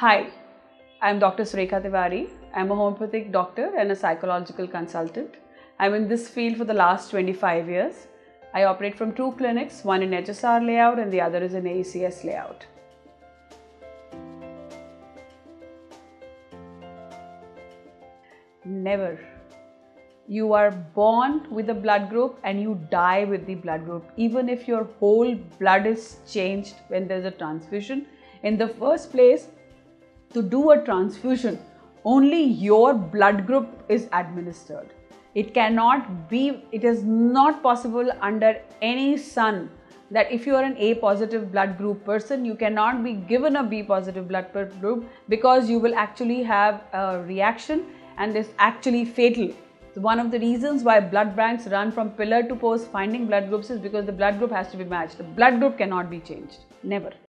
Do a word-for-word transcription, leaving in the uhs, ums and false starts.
Hi, I'm Doctor Surekha Tiwari. I'm a homeopathic doctor and a psychological consultant. I'm in this field for the last twenty-five years. I operate from two clinics, one in H S R layout and the other is in A C S layout. Never. You are born with a blood group and you die with the blood group. Even if your whole blood is changed when there's a transfusion, in the first place, to do a transfusion, only your blood group is administered. It cannot be, it is not possible under any sun that if you are an A positive blood group person, you cannot be given a B positive blood group, because you will actually have a reaction and it's actually fatal. So one of the reasons why blood banks run from pillar to post finding blood groups is because the blood group has to be matched. The blood group cannot be changed, never.